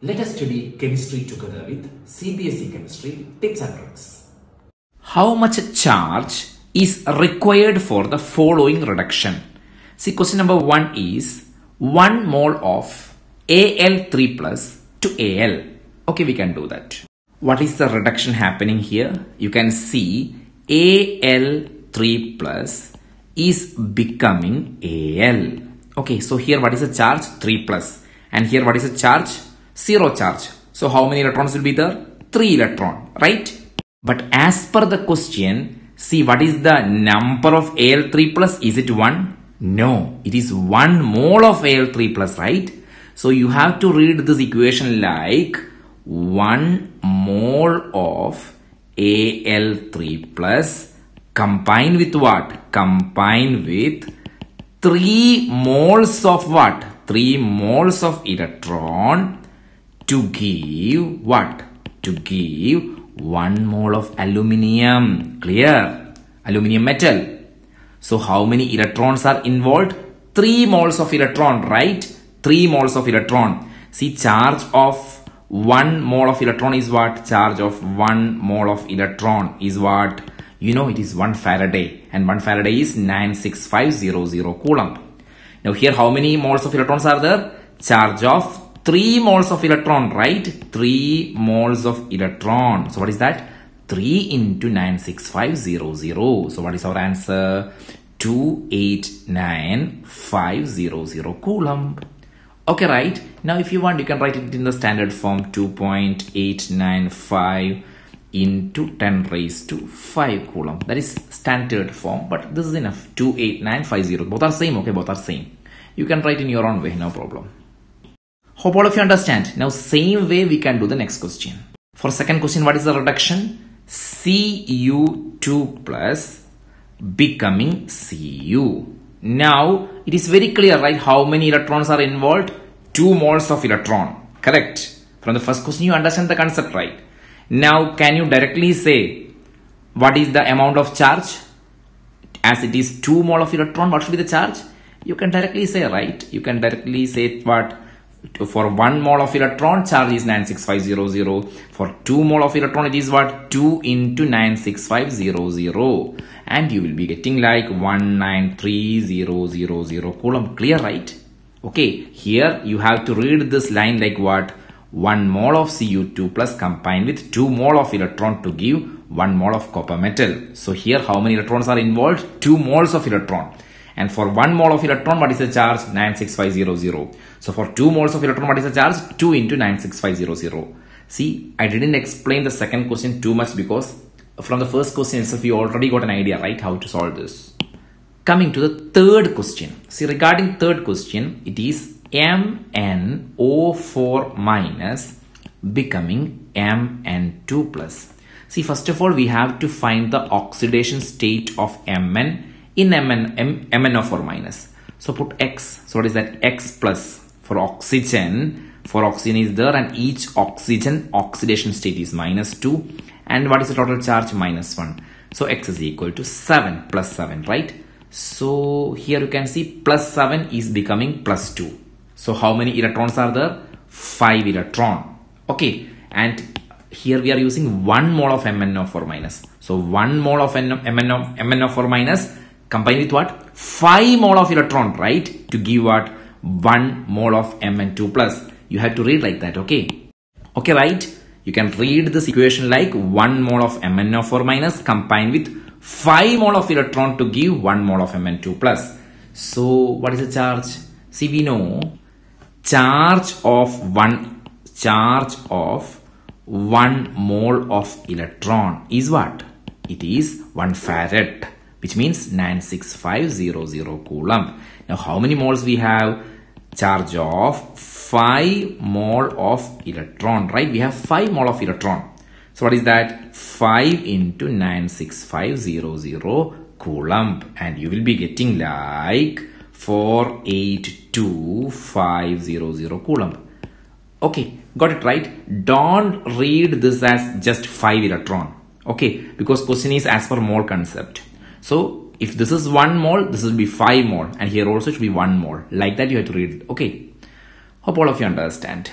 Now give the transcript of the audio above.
Let us study chemistry together with CBSE chemistry tips and tricks. How much charge is required for the following reduction? See, question number 1 is 1 mole of Al3 plus to Al. Okay, we can do that. What is the reduction happening here? You can see Al3 plus is becoming Al. Okay, so here what is the charge? 3 plus. And here what is the charge? Zero charge. So how many electrons will be there? 3 electron, right? But as per the question, see what is the number of Al3 plus? Is it 1? No, it is 1 mole of Al3 plus, right? So you have to read this equation like 1 mole of Al3 plus combined with what? Combined with 3 moles of what? 3 moles of electron to give what? To give 1 mole of aluminium. Clear? Aluminium metal. So how many electrons are involved? 3 moles of electron, right? 3 moles of electron. See, charge of 1 mole of electron is what? Charge of 1 mole of electron is what? You know, it is 1 Faraday, and 1 Faraday is 96500 coulomb. Now here how many moles of electrons are there? Charge of 3 moles of electron, right? 3 moles of electron. So what is that? 3 into 96500. So what is our answer? 289500 coulomb. Okay, right? Now if you want, you can write it in the standard form, 2.895 into 10 raised to 5 coulomb. That is standard form, but this is enough. 28950. Both are same. Okay, both are same. You can write in your own way, no problem. Hope all of you understand. Now same way we can do the next question. For second question, what is the reduction? Cu2 plus becoming Cu. Now it is very clear, right? How many electrons are involved? 2 moles of electron. Correct. From the first question you understand the concept, right? Now, can you directly say what is the amount of charge? As it is 2 mole of electron, what should be the charge? You can directly say, right? You can directly say what? For 1 mole of electron, charge is 96500. For 2 mole of electron, it is what? 2 into 96500. And you will be getting like 193000 coulomb. Clear, right? Okay, here you have to read this line like what? 1 mole of Cu2 plus combined with 2 mole of electron to give 1 mole of copper metal. So here how many electrons are involved? 2 moles of electron. And for 1 mole of electron, what is the charge? 96500. So for 2 moles of electron, what is the charge? 2 into 96500. See, I didn't explain the second question too much because from the first question itself, you already got an idea, right? How to solve this. Coming to the third question. See, regarding third question, it is MnO4 minus becoming Mn2 plus. See, first of all, we have to find the oxidation state of Mn in MnO4 minus. So put X. So what is that? X plus for oxygen. For oxygen is there, and each oxygen oxidation state is -2. And what is the total charge? -1. So X is equal to 7 plus 7, right? So here you can see plus 7 is becoming plus 2. So how many electrons are there? 5 electron. Okay, and here we are using 1 mole of MnO4 minus. So 1 mole of MnO4 minus combined with what? 5 mole of electron, right? To give what? 1 mole of Mn2 plus. You have to read like that, okay? Okay, right? You can read this equation like 1 mole of MnO4 minus combined with 5 mole of electron to give 1 mole of Mn2 plus. So what is the charge? See, we know charge of 1 mole of electron is what? It is 1 farad, which means 96500 coulomb. Now how many moles we have? Charge of 5 mole of electron, right? We have 5 mole of electron. So what is that? 5 into 96500 coulomb, and you will be getting like 482500 coulomb. Okay, got it, right? Don't read this as just 5 electron, okay? Because question is as per mole concept. So if this is 1 mole, this will be 5 mole, and here also it should be 1 mole. Like that you have to read it, okay? Hope all of you understand.